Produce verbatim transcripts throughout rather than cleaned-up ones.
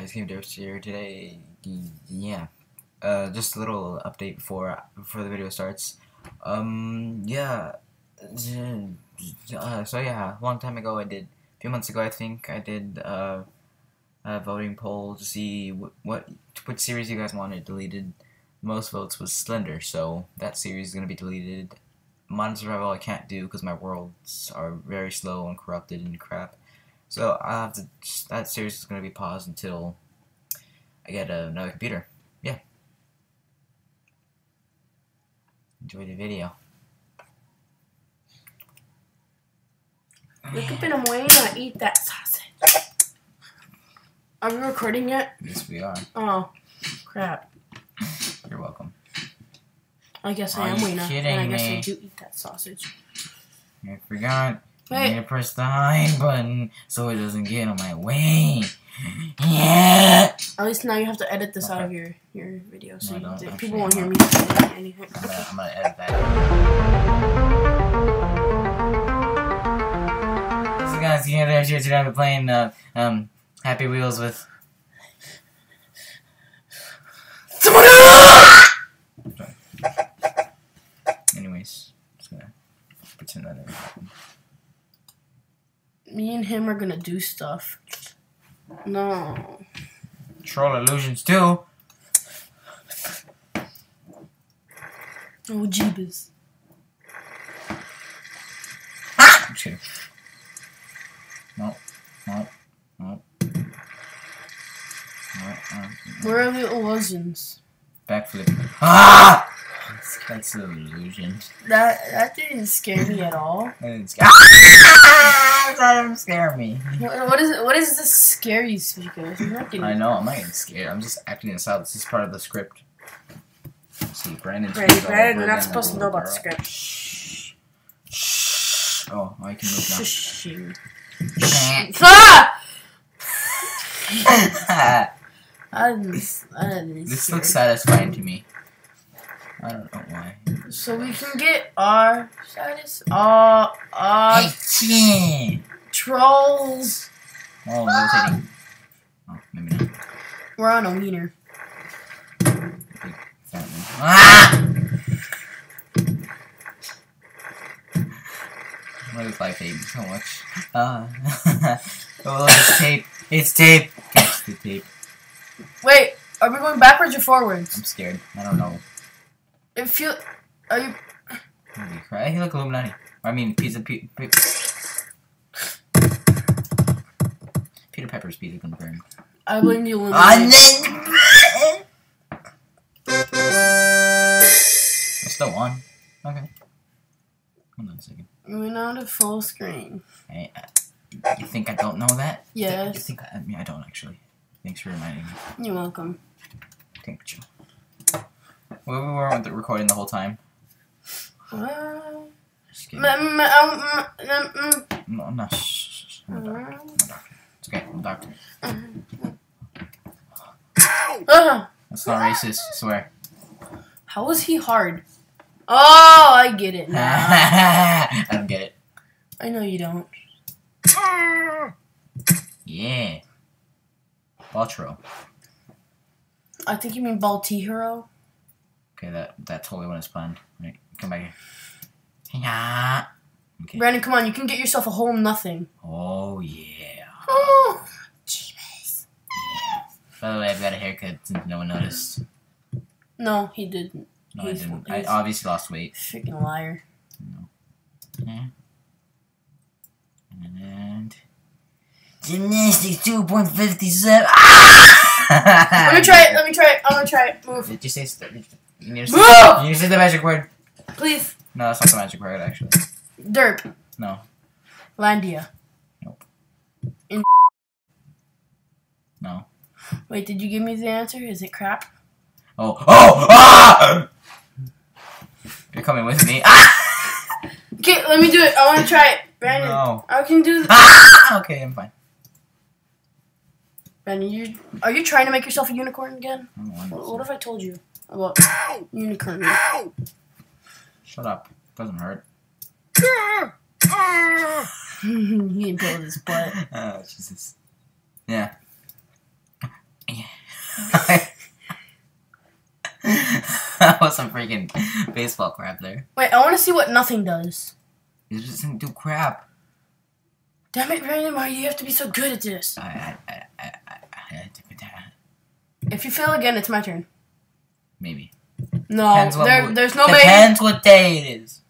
guys, GameDevs here today. Yeah, uh, just a little update before before the video starts. Um, yeah, uh, so yeah, a long time ago I did, a few months ago I think I did uh, a voting poll to see wh what which series you guys wanted deleted. Most votes was Slender, so that series is gonna be deleted. Modern Survival I can't do because my worlds are very slow and corrupted and crap. So I'll have to, that series is going to be paused until I get another computer. Yeah. Enjoy the video. Look at them way and eat that sausage. Are we recording yet? Yes, we are. Oh, crap. You're welcome. I guess I am waiting. Are you kidding me? I guess I do eat that sausage. I forgot. Wait. I'm gonna press the hide button so it doesn't get on my way. Yeah. At least now you have to edit this okay. out of your your video so no, you, people won't hear me saying anything. I'm gonna, I'm gonna edit that. So guys, you know, there's here today. I've been playing uh, um Happy Wheels with someone else. Anyways, just gonna pretend that never happened. Me and him are gonna do stuff. No. Troll illusions too. Oh, jeebus. Ah! I'm just kidding. No, no, no. Where are the illusions? Backflip. Ah! That's, that's an illusion. That that didn't scare me at all. That didn't scare me. That didn't scare me. What is what is this scary speaker? Getting... I know, I'm not getting scared. I'm just acting this out. This is part of the script. Let's see, Brandon. Brandon, Brandon, you're not supposed to know about the script. Shh. Shh. Oh, I can move now. Shh. Ah! I'm, I'm this looks satisfying to me. I don't know why. So we can get our status. Uh, uh, trolls. Oh, rotating. Ah. Oh, maybe not. We're on a wiener. Ah! What is life hating so much? Uh, oh, it's tape. It's tape. Catch the tape. Wait, are we going backwards or forwards? I'm scared. I don't know. It feel are you? Holy crap! He look Illuminati. I mean, pizza, pizza, pizza. Peter Pepper's pizza confirmed. I blame the Illuminati. It's still on. Okay. Hold on a second. We're not at full screen. Hey, uh, you think I don't know that? Yes. You think I, I mean I don't actually. Thanks for reminding me. You're welcome. Thank you. Where we were with the recording the whole time. Well, just kidding. No, I'm not. Shh, shh, shh. I'm a doctor. I'm a doctor. It's okay. I'm a doctor. That's not racist, I swear. How was he hard? Oh, I get it now. I don't get it. I know you don't. Yeah. Baltro. I think you mean Balti Hero. Okay, that that totally went as planned. Right, come back here. Yeah. Okay. Brandon, come on, you can get yourself a whole nothing. Oh yeah. Oh, jeez. Yeah. By the way, I've got a haircut since no one noticed. No, he didn't. No, he's, I didn't. I obviously lost weight. Freaking liar. No. Yeah. And gymnastics two point fifty seven. Let me try it. Let me try it. I'm gonna try it. Move. Did you say thirty? You need, to say, you need to say the magic word. Please. No, that's not the magic word, actually. Derp. No. Landia. Nope. In no. Wait, did you give me the answer? Is it crap? Oh. Oh! Ah! You're coming with me. Ah! Okay, let me do it. I want to try it. Brandon. No. I can do this. Ah! Okay, I'm fine. Brandon, you, are you trying to make yourself a unicorn again? What, what if I told you? Well, unicorn. Shut up. Doesn't hurt. He impaled his butt. Oh, Jesus. Yeah. That was some freaking baseball crap there. Wait, I want to see what nothing does. It doesn't do crap. Damn it, Brandon, why do you have to be so good at this? I, I, I, I, I, if you fail again, it's my turn. Maybe. No, there, there's no way. Depends what day it is.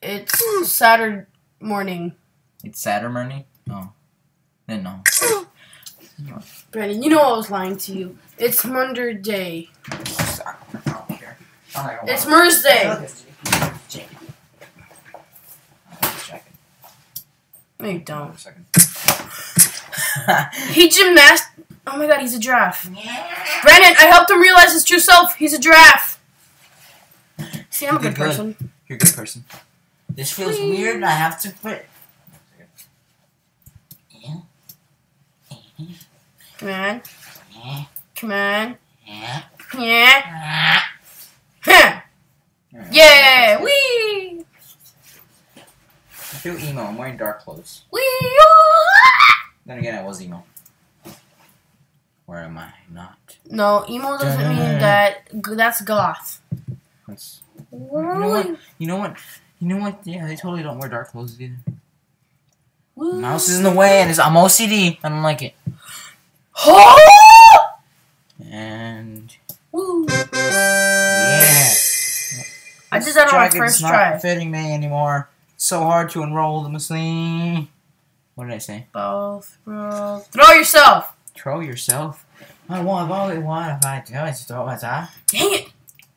It's Saturday morning. It's Saturday morning? No. Then no. Brandon, you know I was lying to you. It's Monday. It's Thursday. No, you don't. He gymnast. Oh my god, he's a giraffe. Yeah. Brandon, I helped him realize his true self. He's a giraffe. See, I'm a good, good person. Good. You're a good person. This feels Please. weird. I have to quit. Come on. Yeah. Come on. Yeah. Yeah. Yeah. Yeah. Wee. I feel emo. I'm wearing dark clothes. Wee. Then again, I was emo. Where am I? Not. No, emo doesn't da -da -da -da. mean that. That's goth. That's, you know what? You know what? You know what? Yeah, they totally don't wear dark clothes either. Woo. Mouse is in the way, and it's, I'm O C D. I don't like it. And Woo. yeah, I did that on my first not try. Not fitting me anymore. So hard to enroll the machine. What did I say? Both, bro. Throw yourself. Throw yourself. I want all I want. If I do, I just throw my time. Dang it!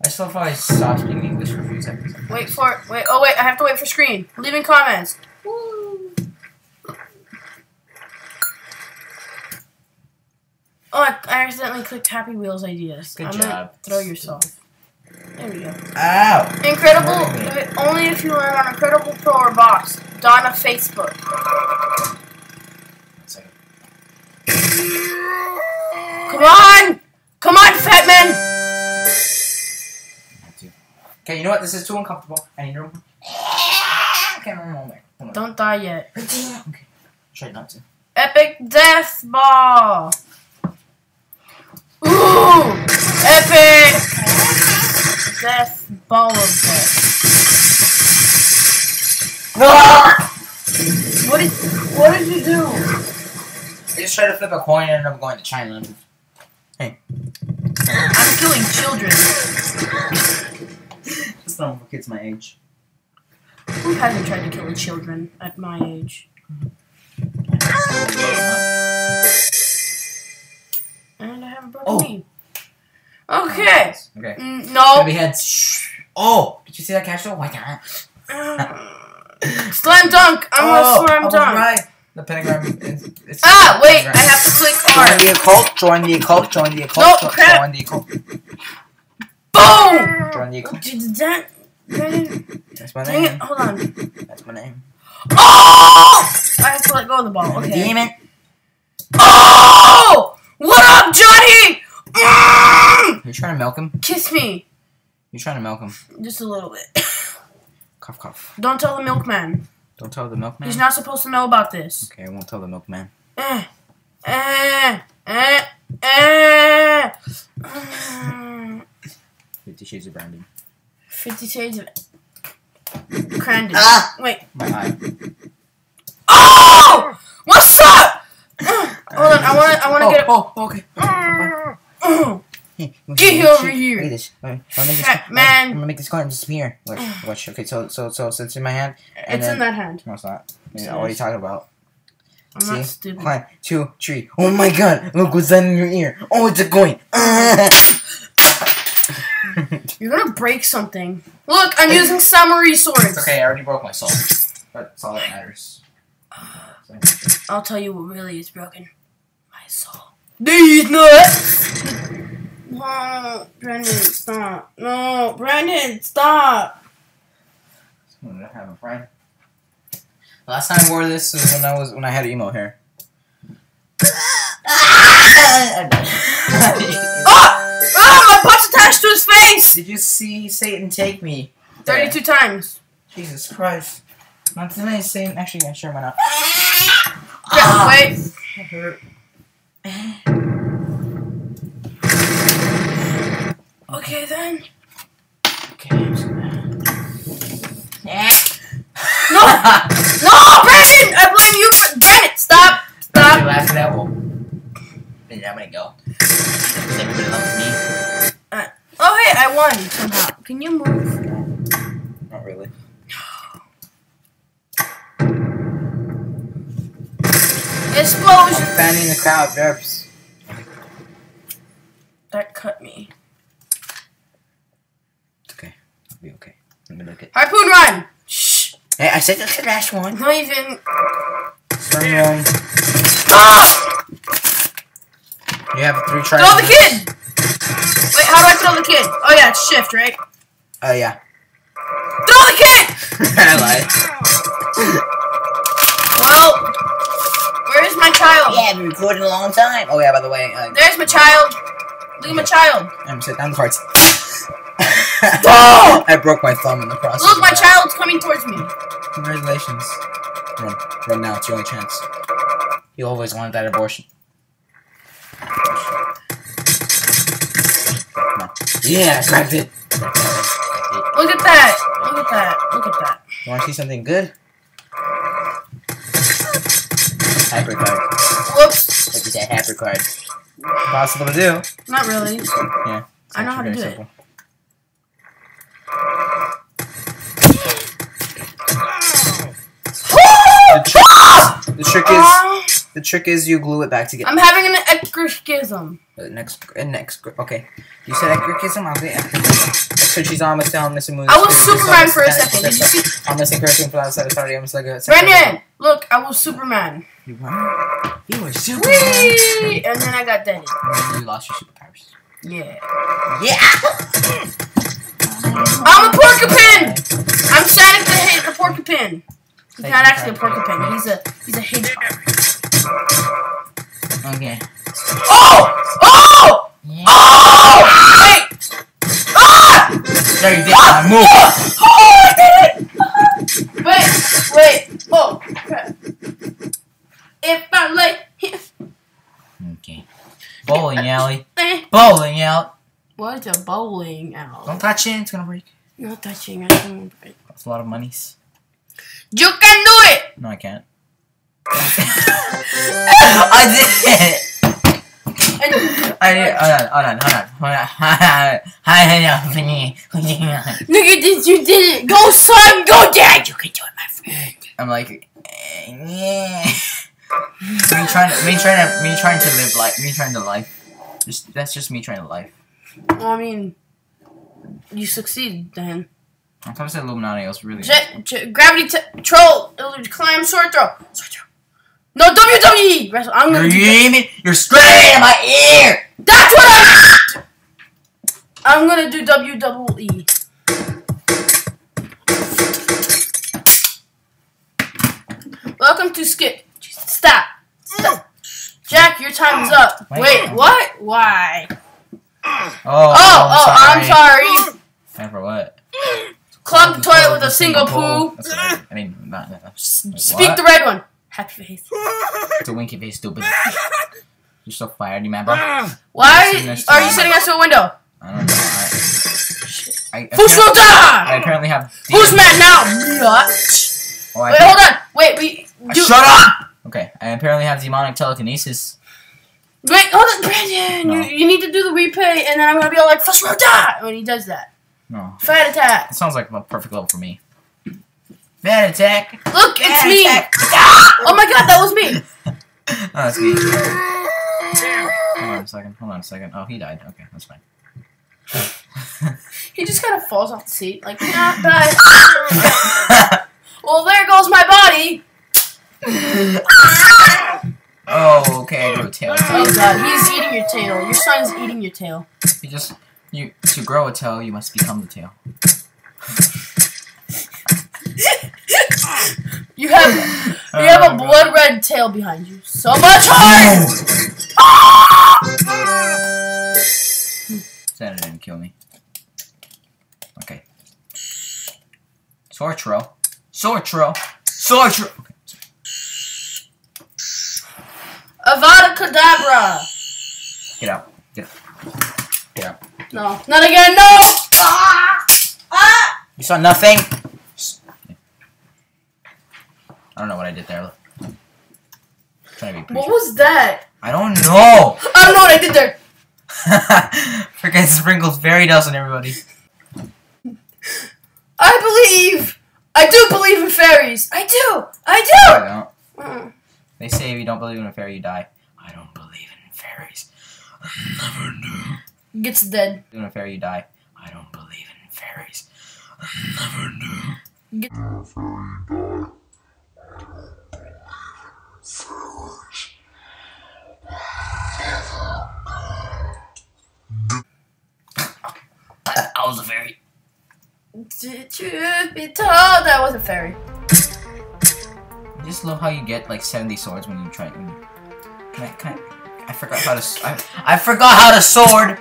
I still probably stop speaking English for a few seconds. Wait for it. Wait. Oh wait, I have to wait for screen. Leaving comments. Woo. Oh, I accidentally clicked Happy Wheels ideas. Good I'm job. Gonna throw yourself. There we go. Ow! Incredible. Only if you learn on Incredible Pro or Box. Donna Facebook. One second. Come on! Come on, fat man! Okay, you know what? This is too uncomfortable. I need room. Okay, I'm on there. Come on. Don't die yet. Okay. Try not to. Epic Death Ball! Ooh! Epic! Death ball of death. What did, what did you do? I just tried to flip a coin and ended up going to China. Hey. I'm killing children. Just not for kids my age. Who hasn't tried to kill children at my age? And I haven't broken me. Oh. Okay. Okay. Mm, no. Baby heads. Oh, did you see that catch though? Why not? Slam dunk. I'm oh, a slam dunk. All right. The pentagram. It's, it's ah, the wait. Pentagram. I have to click R. Join the occult. Join the occult. Join the occult. No, crap. Join the occult. Boom. Join the occult. Did that? That's my name. Dang it. Hold on. That's my name. Oh! I have to let go of the ball. Okay. Demon. Oh! What up, Johnny? Mm! You trying to milk him? Kiss me. You trying to milk him? Just a little bit. Cough, cough. Don't tell the milkman. Don't tell the milkman? He's not supposed to know about this. Okay, I won't tell the milkman. Eh. Eh. Eh. Eh. Fifty Shades of Brandon. Fifty Shades of... Crandon. Ah! Wait. My eye. Oh! What's up? Hold on, I want to I wanna oh, get it. Oh, okay. Oh, okay. Get over here. Look at this. I'm going to make this card disappear. Watch, watch. Okay, so, so, so, so it's in my hand. And it's then, in that hand. No, it's not. It's what are you talking about? I'm See? not stupid. One, two, three. Oh my god, look what's that in your ear. Oh, it's a coin. You're going to break something. Look, I'm using samurai swords. It's okay, I already broke my soul. That's all that matters. I'll tell you what really is broken. My soul. These nuts! No, Brandon, stop. No, Brandon, stop! I have a friend. Last time I wore this was when I was when I had emo hair. Ah! Ah! My punch attached to his face! Did you see Satan take me? Thirty-two yeah. times. Jesus Christ. Not the nice same. Actually, I'm sure why not. Yeah, wait. It hurt. Okay then. No, Brandon! I blame you for that! Stop! Stop! You're laughing at one. I'm gonna go. Everybody loves me. Uh, oh, hey, I won somehow. Can you move? Not really. Explosion! I'm fanning the crowd, derps. That cut me. It's okay. I'll be okay. Let me look at Harpoon Run! Shh! Hey, I said that's the last one. No, you didn't. Sorry, um. Ah! You have three tries. Throw the kid! Wait, how do I throw the kid? Oh, yeah, it's shift, right? Oh, uh, yeah. Throw the kid! I lied. Well, where's my child? Yeah, I've been recording a long time. Oh, yeah, by the way. Uh, There's my child. Look at my child. I'm sitting down the cards. Oh! I broke my thumb in the process. Look, my that. child's coming towards me. Congratulations. Run. Run now. It's your only chance. You always wanted that abortion. No. Yeah, I grabbed it. Look at that. Look at that. Look at that. You want to see something good? Hyper card. Whoops. Look at that hyper card. Possible to do. Not really. Yeah. I know how to do simple. it. The trick, ah! the trick is, the trick is you glue it back together. I'm having an ectriscism. Next, next, okay. You said ectriscism, I'll get ectriscism. So she's almost down, Mister Moon. I was Superman for a second. Did you see? I'm missing cursing for that side. Sorry, I'm just like a. Brandon, look, I was Superman. You were. You were Superman. Whee! And then I got Denny. You lost your superpowers. Yeah. Yeah. I'm a porcupine. I'm sad to hate the porcupine. He's not actually a porcupine. He's a he's a hater. Okay. Oh! Oh! Yeah. Oh! Wait! Ah! There you did. Ah! I moved. Oh, I did it! Ah! Wait, wait. Oh, crap. If I like him. Okay. Bowling alley. Bowling out. What's a bowling alley? Don't touch it. It's gonna break. Not touching. It's gonna break. That's a lot of monies. You can do it. No, I can't. I did it. I did. Hold on, hold on, hold on, hold on. Look at this, you did it! Go son, go dad! You can do it, my friend. I'm like, eh, yeah. me trying to, me trying to, me trying to live life, me trying to life. Just that's just me trying to life. Well, I mean, you succeeded then. I'm trying to say Illuminati, I was really. Jet, gravity t troll, climb, sword throw, sword throw. No, W W E! Wrestle. I'm gonna do You're straight in my ear! That's what I'm... I'm gonna do W W E. Welcome to Skip. Stop. Stop. Jack, your time's up. Wait, Wait what? Why? Oh, oh, oh, I'm sorry. I'm sorry. Time for what? Clog the toilet with a single poo. That's I, I mean, not... not, not Speak what? the red one. Happy face. It's a winky face, stupid. You're so fired, you mad, bro. Why are you sitting next to a window? I don't know. I, I, I, I apparently have. Who's mad now? Oh, Wait, hold on. Wait, we. Uh, shut up! Okay, I apparently have demonic telekinesis. Wait, hold on, Brandon. No. You, you need to do the replay, and then I'm gonna be all like, Fush Roda! When he does that. No. Fat attack. It sounds like a perfect level for me. Bad attack. Look, Bad it's me. Attack. Oh my god, that was me. Oh, that's me. Hold on a second. Hold on a second. Oh, he died. Okay, that's fine. He just kind of falls off the seat, like not that. Well, there goes my body. Oh, okay. I grew a tail. Oh god, he's eating your tail. Your son is eating your tail. You just you to grow a tail, you must become the tail. You have you have oh, a blood God. red tail behind you. So much heart! Ah! Santa didn't kill me. Okay. Sortro. Sortro. Sortro. Okay. Avada Kedavra. Get out. Get out. Get out. No. Not again. No. Ah! Ah! You saw nothing. I don't know what I did there. I'm trying to be pretty what sure. was that? I don't know. I don't know what I did there. Freaking sprinkles fairy dust on everybody. I believe. I do believe in fairies. I do. I do. I don't. Mm. They say if you don't believe in a fairy, you die. I don't believe in fairies. I never do. Gets dead. If you don't believe in a fairy, you die. I don't believe in fairies. I never do. Gets dead. If you don't believe in a fairy, you die. I don't believe in fairies. I was a fairy. Did you be told that was a fairy? I just love how you get like seventy swords when you try. When you... Can I? Can I? I forgot how to. I, I forgot how to sword.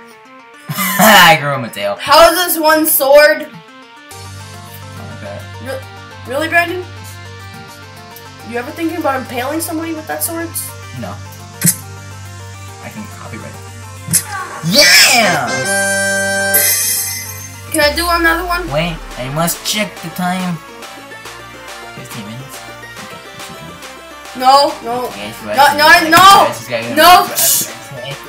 I grew him a tail. How is this one sword? Oh, Re really, Brandon? You ever thinking about impaling somebody with that sword? No. I can copyright it. Yeah! Can I do another one? Wait, I must check the time. fifteen minutes? Okay, no, no. Okay, so no, no, I, no! No!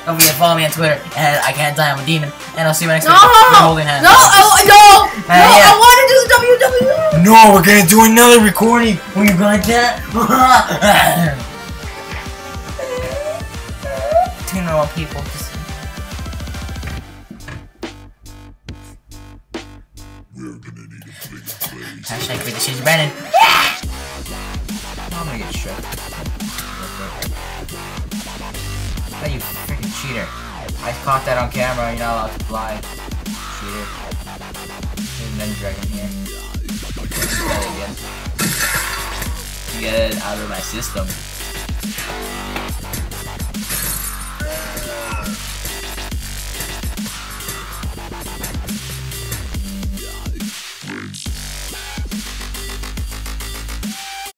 Don't forget to follow me on Twitter, and I can't die, I'm a demon. And I'll see you next no. week. We're holding hands. No, I, no! Uh, no, yeah. I want to do W W E! No, we're gonna do another recording! Will you like that? Two normal people just hashtag with the shit you Brandon. Yeah! I'm gonna get stripped. Oh, you freaking cheater. I caught that on camera, you're not allowed to fly. Cheater. There's another dragon here. Get it out of my system.